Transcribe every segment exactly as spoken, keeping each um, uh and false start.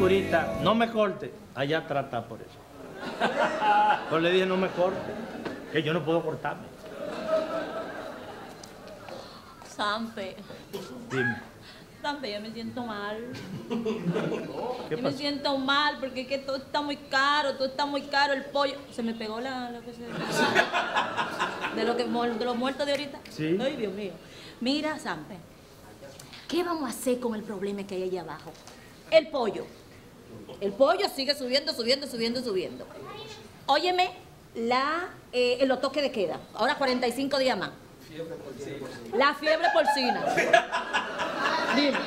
curita, no me corte. Allá trata por eso. Pues le dije, no me corte, que yo no puedo cortarme. Sampe. Dime. Sampe, yo me siento mal. ¿Qué yo pasó? Me siento mal porque es que todo está muy caro, todo está muy caro, el pollo. Se me pegó la, la cosa de lo que de los muertos de ahorita. Sí. Ay, Dios mío. Mira, Sampe, ¿qué vamos a hacer con el problema que hay allá abajo? El pollo. El pollo sigue subiendo, subiendo, subiendo, subiendo. Óyeme, la, eh, los toques de queda. Ahora cuarenta y cinco días más. Fiebre porcina. La fiebre porcina. Dime,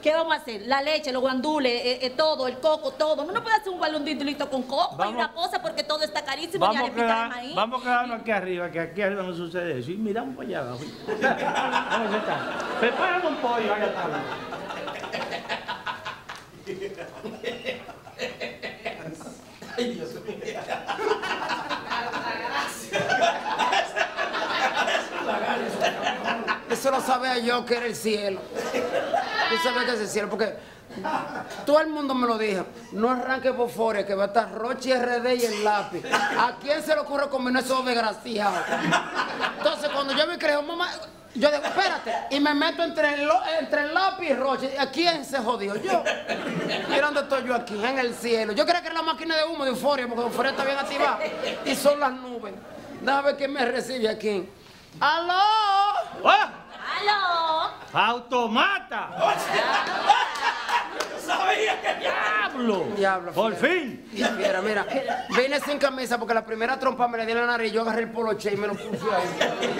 ¿qué vamos a hacer? La leche, los guandules, eh, eh, todo, el coco, todo. No puede hacer un balondito con coco vamos, y una cosa porque todo está carísimo. Vamos, y a quedar, de maíz. Vamos a quedarnos aquí arriba, que aquí arriba no sucede eso. Y miramos para allá abajo. Vamos a estar. Prepárame un pollo, allá está. Ay, Dios mío. Eso lo sabía yo que era el cielo. Tú sabes que es el cielo, porque todo el mundo me lo dijo. No arranque bofores, que va a estar Rochi, R D y el lápiz. ¿A quién se le ocurre combinar esos desgraciados? Entonces, cuando yo me creo, mamá. Yo digo, espérate, y me meto entre el, entre el lápiz y Roche. ¿A quién se jodió? Yo. ¿Y dónde estoy yo aquí? En el cielo. Yo creo que era la máquina de humo de Euforia, porque Euforia está bien activada. Y son las nubes. Déjame ver quién me recibe aquí. ¡Aló! ¿Oh? ¡Aló! ¡Automata! ¡Yo sabía que diablo! ¡Diablo! ¡Por fin! Mira, mira. Vine sin camisa porque la primera trompa me le di en la nariz. Yo agarré el poloche y me lo puse ahí.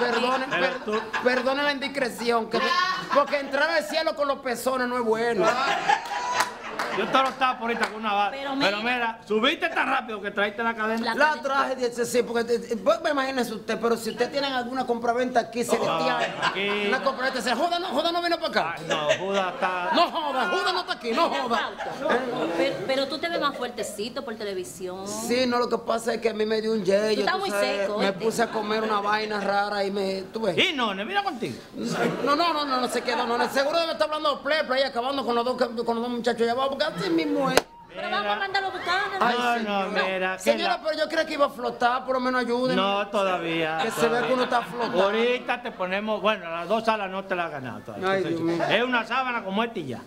Perdonen, per, perdonen la indiscreción, que te, porque entrar al cielo con los pezones no es bueno. Yo te lo estaba por ahorita con una barra. Pero, pero mira, subiste tan rápido que traiste la cadena. La, la traje, dice, sí, porque pues, imagínese usted, pero si usted tiene alguna compraventa aquí celestial, oh, aquí, una compraventa, se joda, no, joda no vino para acá. Ay, no, Judas está. No joda, Judas no está aquí, no joda. Pero, pero tú te ves más fuertecito por televisión. Sí, no, lo que pasa es que a mí me dio un yello. Tú estás muy seco. Me puse a comer una vaina rara y me. ¿Tú ves? Y no, no mira contigo. No, no, no, no, no se quedó. No, seguro debe estar hablando de plepla y acabando con los dos, con los dos muchachos allá abajo. Así mismo es. Pero vamos a mandarlo a buscar. Ay, no, no, mira. Señora, la... pero yo creo que iba a flotar, por lo menos ayúdenme. No, todavía. Que todavía. Se ve que uno está flotando. Ahorita te ponemos, bueno, las dos alas no te las has ganado todavía. Ay, Dios mío. Es una sábana como esta y ya.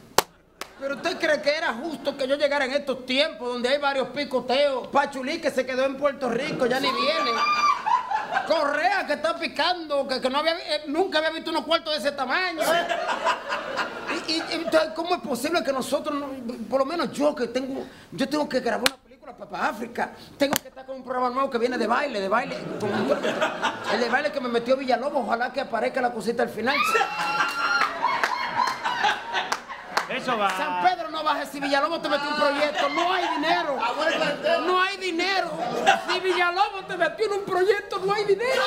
Pero usted cree que era justo que yo llegara en estos tiempos donde hay varios picoteos. Pachulí que se quedó en Puerto Rico, ya ni viene. Correa que está picando, que, que no había, eh, nunca había visto unos cuartos de ese tamaño. Y, y entonces, ¿cómo es posible que nosotros, no, por lo menos yo que tengo, yo tengo que grabar una película para África, tengo que estar con un programa nuevo que viene de baile, de baile, con un, el de baile que me metió Villalobos, ojalá que aparezca la cosita al final. Eso va. San Pedro no baje, si Villalobos te metió un proyecto, no hay dinero. No hay dinero. Si Villalobos te metió en un proyecto, no hay dinero.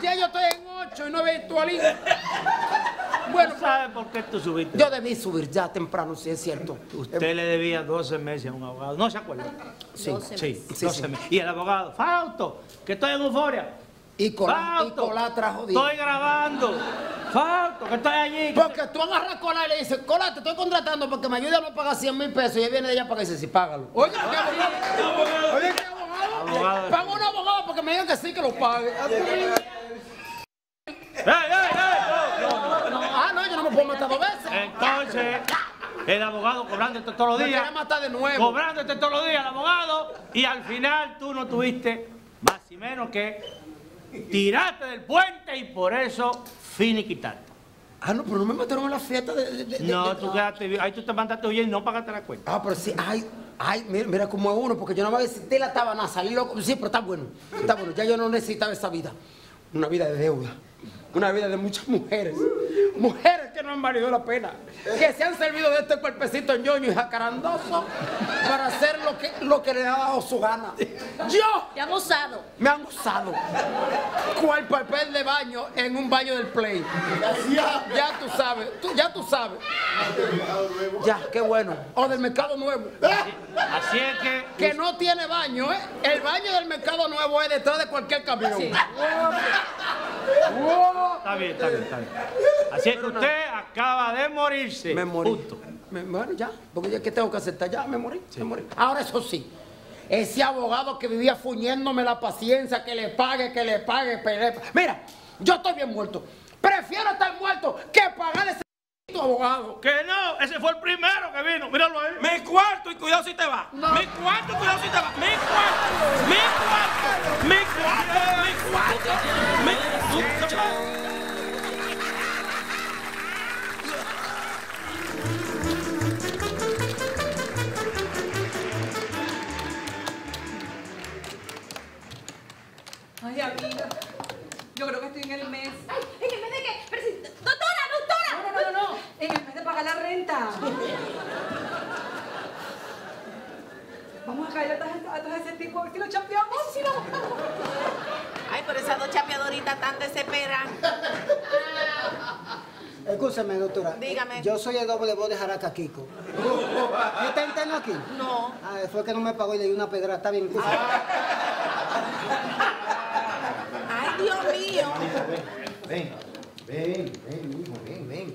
Ya yo estoy en ocho y no virtualizo. Bueno, ¿sabe por qué tú subiste? Yo debí subir ya temprano, si es cierto. Usted eh, le debía doce meses a un abogado. ¿No se acuerda? Sí, doce sí, meses. Sí, doce sí. Meses. Y el abogado, Fausto, que estoy en euforia. Y Colá, y Colá trajo diez. Estoy grabando. Fausto, que estoy allí. Porque tú agarras a Colá y le dices, Colá, te estoy contratando porque me ayuda a no pagar cien mil pesos. Y ella viene de ella para que dice, sí, págalo. Oye, ¿qué abogado? Oye, ¿qué abogado? Pago un abogado porque me digan que sí, que lo pague. Entonces, el abogado cobrándote todos los días. Me matar de nuevo. Cobrándote todos los días el abogado. Y al final tú no tuviste más y menos que tirarte del puente y por eso finiquitarte. Ah, no, pero no me mataron a la fiesta de. de, de no, de, tú quedaste. Ahí tú te mandaste bien y no pagaste la cuenta. Ah, pero sí, ay. Ay, mira, mira cómo es uno, porque yo no me necesité la tabana, salí loco. Sí, pero está bueno. Está bueno. Ya yo no necesitaba esa vida. Una vida de deuda. Una vida de muchas mujeres. Mujeres que no han valido la pena. Que se han servido de este cuerpecito ñoño y jacarandoso para hacer lo que, lo que le ha dado su gana. ¡Yo! Te han usado. Me han usado. Cual papel de baño en un baño del Play. Ya, ya tú sabes. Tú, ya tú sabes. Ya, qué bueno. O del Mercado Nuevo. Así, así es que... Que no tiene baño, ¿eh? El baño del Mercado Nuevo es detrás de cualquier camión. Sí. Está bien, está bien, está bien. Así es que usted acaba de morirse. Me morí. Justo. Me, bueno, ya. Porque ya que tengo que aceptar, ya me morí, sí. me morí. Ahora, eso sí, ese abogado que vivía fuñéndome la paciencia, que le pague, que le pague, que le pague. Mira, yo estoy bien muerto. Prefiero estar muerto que pagar ese abogado. Que no, ese fue el primero que vino. Míralo ahí. Mi cuarto y cuidado si te va. No. Mi cuarto y cuidado si te va. Mi cuarto. Mi cuarto. Mi cuarto. Mi cuarto. Mi cuarto. Mi cuarto. Ay, amiga, yo creo que estoy en el mes. Ay, ¿en el mes de qué? Pero si... ¡Doctora, doctora! No, no, no, no, no. En el mes de pagar la renta. Vamos a caer atrás de ese tipo a ver si lo chapeamos. Si lo... Ay, pero esas dos chapeadoritas tan desesperadas. Escúchame, doctora. Dígame. Yo soy el doble voz de Jaraca Kiko. ¿No está interno aquí? No. Ah, fue que no me pagó y le di una pedrada. Está bien. Dios mío. Ven, ven, ven, hijo, ven, ven.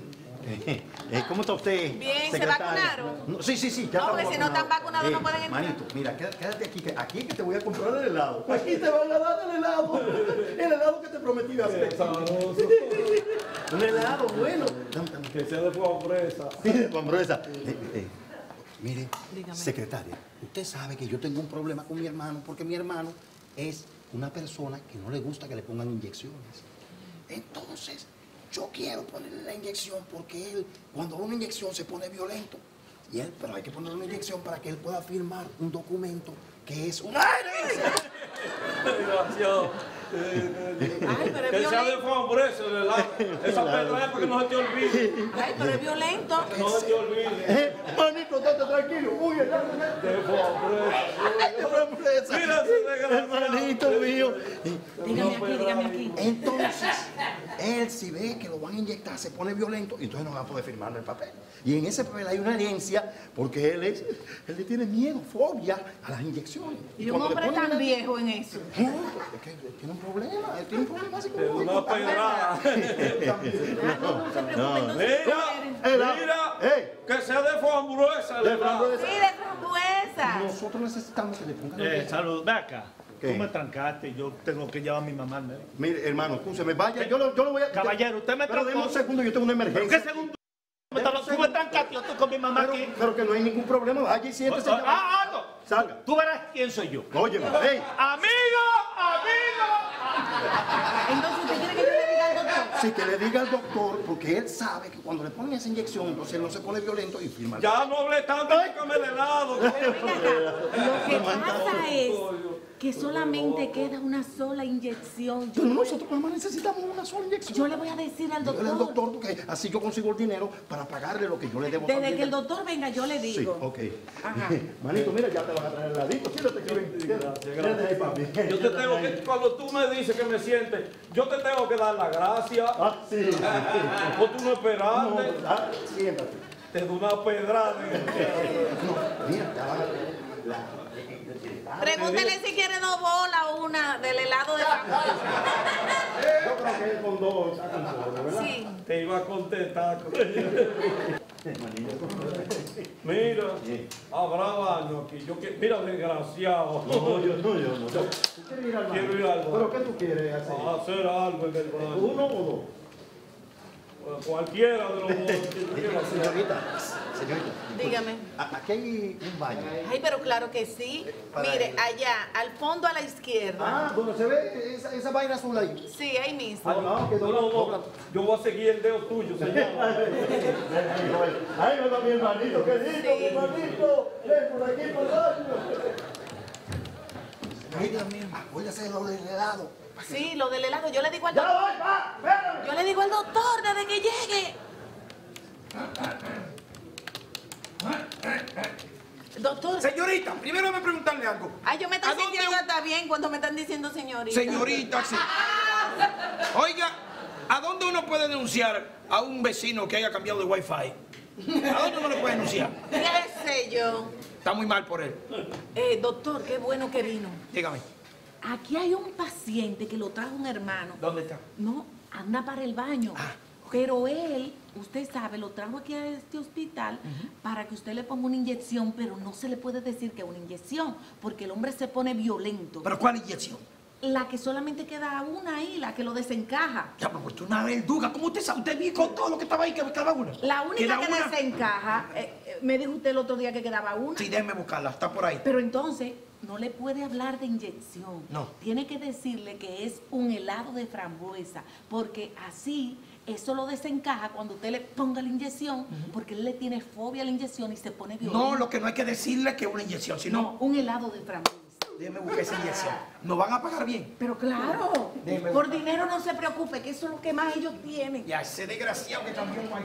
¿Cómo está usted? Bien, ¿se vacunaron? No, sí, sí, sí. Ya no, porque si no están vacunados eh, no pueden entrar. Manito, mira, quédate aquí, que aquí que te voy a comprar el helado. Aquí te van a dar el helado. El helado que te prometí hacer. Un helado bueno. Que sea de pobreza. Sí, de pobreza. Eh, eh. Mire, dígame. Secretaria, usted sabe que yo tengo un problema con mi hermano, porque mi hermano es... una persona que no le gusta que le pongan inyecciones. Entonces, yo quiero ponerle la inyección porque él, cuando da una inyección, se pone violento. Y él, pero hay que ponerle una inyección para que él pueda firmar un documento que es una herencia. Ay, pero es que sea de fuego por eso, ¿verdad? Esa pedra es porque no se te olvide. Ay, pero es violento. No se te olvide. Manito, estate tranquilo. Uy, el de fuego por eso. Mira, hermanito mío. Dígame aquí, dígame aquí. Entonces, él si ve que lo van a inyectar, se pone violento, y entonces no va a poder firmar el papel. Y en ese papel hay una herencia, porque él es, él le tiene miedo, fobia a las inyecciones. Y un hombre tan viejo en eso. Es que tiene un problema, tiene un problema psicológico. Una pedrada. No, mira, mira, que sea de frambuesa. De frambuesa. Sí, de frambuesa. Nosotros necesitamos que le pongan... Eh, salud, ve acá. ¿Qué? Tú me trancaste, yo tengo que llevar a mi mamá, ¿no? Mire, hermano, escúchame, vaya, yo lo, yo lo voy a... Caballero, usted me trancó. Pero deme un segundo, yo tengo una emergencia. ¿Qué segundo? Tú me trancaste, yo estoy con mi mamá aquí. Pero que no hay ningún problema, allí siéntese. Ah, ah, no. Salga. Tú verás quién soy yo. Oye, hey. Amigo, amigo. Entonces, ¿usted quiere que yo le diga al doctor? Sí, que le diga al doctor, porque él sabe que cuando le ponen esa inyección, entonces él no se pone violento y firma. Ya no hablé tanto, déjame el helado. Pero venga, lo que pasa es que solamente queda una sola inyección. Pero nosotros nada más necesitamos una sola inyección. Yo le voy a decir al doctor. Al doctor, porque así yo consigo el dinero para pagarle lo que yo le debo. Desde que el doctor venga, yo le digo. Sí, ok. Ajá. Manito, mira, ya te vas a traer el ladito. Siéntate que ven. Yo te tengo que, cuando tú me dices que me sientes, yo te tengo que dar la gracia. Ah, sí. O tú no esperaste. Siéntate. Te doy una pedrada. No, mira, te vas a... Pregúntele si quiere dos bolas o una del helado de la cosa. Yo creo que es con dos, ¿verdad? Sí. Te iba a contestar. Mira, habrá baño aquí. Yo que... Mira, desgraciado. No, yo no, yo no. Quiero ir al baño. Quiero ir al baño. ¿Pero qué tú quieres hacer? Hacer algo en el baño. ¿Uno o dos? Cualquiera de los dos. Señorita, señorita. Dígame. Aquí hay un baño. Ay, pero claro que sí. Mire, allá, al fondo a la izquierda. Ah, donde se ve esa, esa vaina azul ahí. Sí, ahí mismo. Ay, no, que no, no, no. Yo voy a seguir el dedo tuyo, señor. Ay, no, mi hermanito, qué lindo, mi hermanito. Ven por aquí, por allá. Señorita, acuérdese de lo del helado. Sí, lo del helado. Yo le digo al doctor. Ya voy, va, ven. Yo le digo al doctor desde que llegue. Doctor. Señorita, primero me preguntarle algo. Ay, yo me estoy sintiendo hasta bien cuando me están diciendo señorita. Señorita, sí. Oiga, ¿a dónde uno puede denunciar a un vecino que haya cambiado de wifi? ¿A dónde uno lo puede denunciar? ¿Qué sé yo? Está muy mal por él. Eh, doctor, qué bueno que vino. Dígame. Aquí hay un paciente que lo trajo un hermano. ¿Dónde está? No, anda para el baño. Ah, okay. Pero él, usted sabe, lo trajo aquí a este hospital uh-huh. para que usted le ponga una inyección, pero no se le puede decir que es una inyección, porque el hombre se pone violento. ¿Pero cuál inyección? La que solamente queda una ahí, la que lo desencaja. Ya, pero usted es una verduga. ¿Cómo usted sabe? Usted dijo todo lo que estaba ahí, que quedaba una. La única que una... desencaja, eh, eh, me dijo usted el otro día que quedaba una. Sí, déjeme buscarla, está por ahí. Pero entonces, no le puede hablar de inyección. No. Tiene que decirle que es un helado de frambuesa, porque así, eso lo desencaja cuando usted le ponga la inyección, uh-huh. porque él le tiene fobia a la inyección y se pone violento. No, lo que no hay que decirle es que es una inyección, sino... No, un helado de frambuesa. Déjeme buscar esa inyección. ¿Nos van a pagar bien? Pero claro, déjeme por buscar. Dinero no se preocupe, que eso es lo que más ellos tienen. Ya, ese desgraciado que cambió un wifi.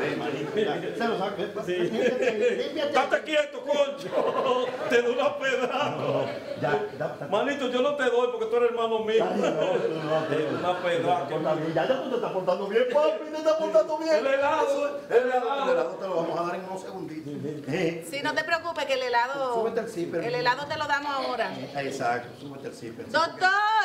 Ven, manito, se lo saca. ¡Estate quieto, concho! ¡Te doy una pedrada! Ya, manito, yo no te doy porque tú eres hermano mío. Una pedrada. Ya, ya tú te estás portando bien, papi. Te estás portando bien. El helado. El helado. El helado te lo vamos a dar en unos segunditos. Sí, no te preocupes que el helado... Súbete el zíper. El helado te lo damos ahora. Exacto, súbete el zíper. ¡Doctor!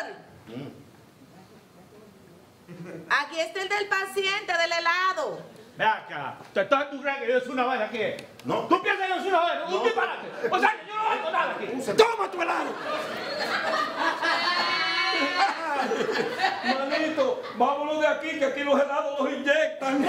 Aquí está el del paciente, del helado. Ve acá, te estás tú crees que yo soy una vaina aquí. No. Tú piensas que yo soy una vaina, un disparate. O sea que yo no hago nada aquí. ¡Toma tu helado! Manito, vámonos de aquí, que aquí los helados los inyectan.